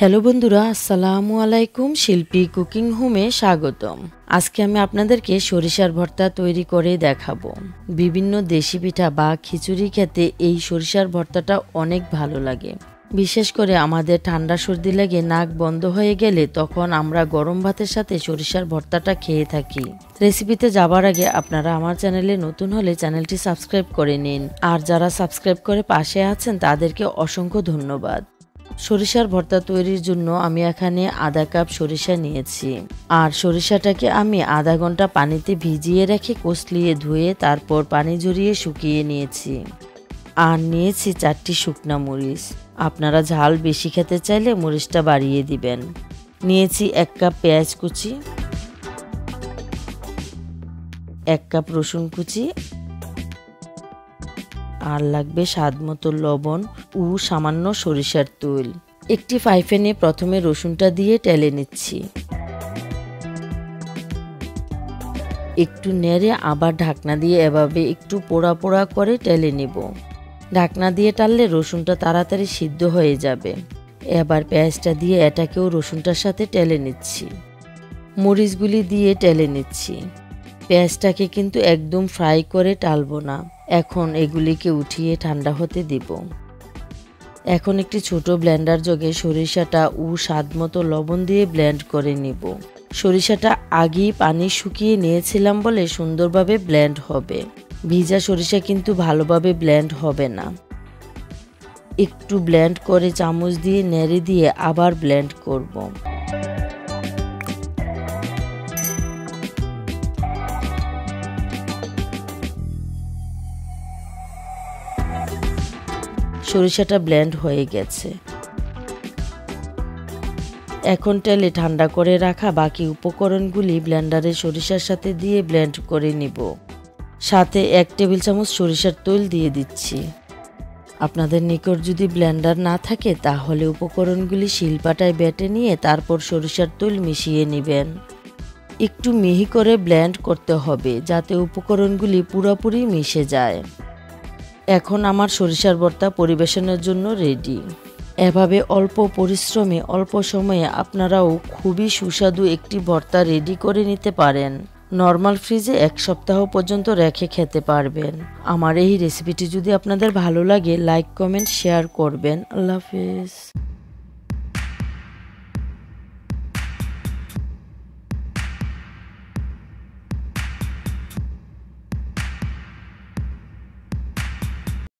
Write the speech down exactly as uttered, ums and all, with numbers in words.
Hello बंधुरा आसलामु आलाइकुम शिल्पी cooking होमे स्वागतम। आज के आमी आपनादेरके सरिषार भर्ता तैरी करे देखाबो। विभिन्न देशी पिठा बा खिचुड़ी खेते एई सरिषार भर्ताटा अनेक भालो लागे। विशेष करे आमादेर ठंडा सर्दी लेगे नाक बंद हये गेले तखन आमरा गरम भातेर साथे सरिषार भर्ताटा खेये थाकि। रेसिपिते जाबार आगे आपनारा आमार चैनेले नतुन हले चैनेलटी सबस्क्राइब करे निन। आर जारा सबस्क्राइब करे पाशे आछेन तादेरके असंख्य धन्यवाद। সরিষার ভর্তা তৈরির জন্য আমি এখানে आधा কাপ সরিষা নিয়েছি। আর সরিষাটাকে আমি आधा ঘন্টা পানিতে ভিজিয়ে রেখে কচলিয়ে ধুয়ে তারপর পানি ঝরিয়ে শুকিয়ে নিয়েছি। আর নিয়েছি চারটি শুকনো মরিচ। আপনারা ঝাল বেশি খেতে চাইলে মরিচটা বাড়িয়ে দিবেন। নিয়েছি এক কাপ পেঁয়াজ কুচি, এক কাপ রসুন কুচি আর লাগবে স্বাদমতো লবণ ও সামান্য সরিষার তেল। একটি ফ্রাই প্যানে প্রথমে রসুনটা দিয়ে টেলে নিচ্ছি। একটু নেড়ে আবার ঢাকনা দিয়ে এভাবে একটু পোড়া পোড়া করে টেলে নেব। ঢাকনা দিয়ে টাললে রসুনটা তাড়াতাড়ি সিদ্ধ হয়ে যাবে। এবার পেঁয়াজটা দিয়ে এটাকেও রসুনটার সাথে টেলে নিচ্ছি। মরিচগুলি দিয়ে টেলে নিচ্ছি। পেঁয়াজটাকে কিন্তু একদম ফ্রাই করে টালবো না। এখন এগুলিকে উঠিয়ে ঠান্ডা হতে দিব। এখন একটি ছোট ব্লেন্ডার জগে সরিষাটা ও স্বাদমতো লবণ দিয়ে ব্লেন্ড করে নিব। সরিষাটা আগে পানি শুকিয়ে নিয়েছিলাম বলে সুন্দরভাবে ব্লেন্ড হবে। ভিজা সরিষা কিন্তু ভালোভাবে ব্লেন্ড হবে না। একটু ব্লেন্ড করে চামচ দিয়ে নেড়ে দিয়ে আবার ব্লেন্ড করব। সরিষাটা ব্লেন্ড হয়ে গেছে। এখন তেলে ঠান্ডা করে রাখা বাকি উপকরণগুলি ব্লেন্ডারে সরিষার সাথে দিয়ে ব্লেন্ড করে নিব। সাথে এক টেবিল চামচ সরিষার তেল দিয়ে দিচ্ছি। আপনাদের নিকট যদি ব্লেন্ডার না থাকে তাহলে উপকরণগুলি শিলপাটায় বেটে নিয়ে তারপর সরিষার তেল মিশিয়ে নেবেন। একটু মিহি করে ব্লেন্ড করতে হবে যাতে উপকরণগুলি পুরোপুরি মিশে যায়। এখন আমার সরিষার ভর্তা পরিবেশনের জন্য রেডি। এভাবে অল্প পরিশ্রমে অল্প সময়ে আপনারাও খুবই সুস্বাদু একটি ভর্তা রেডি করে নিতে পারেন। নর্মাল ফ্রিজে এক সপ্তাহ পর্যন্ত রেখে খেতে পারবেন। আমার এই রেসিপিটি যদি আপনাদের ভালো লাগে লাইক কমেন্ট শেয়ার করবেন। আল্লাহ হাফেজ।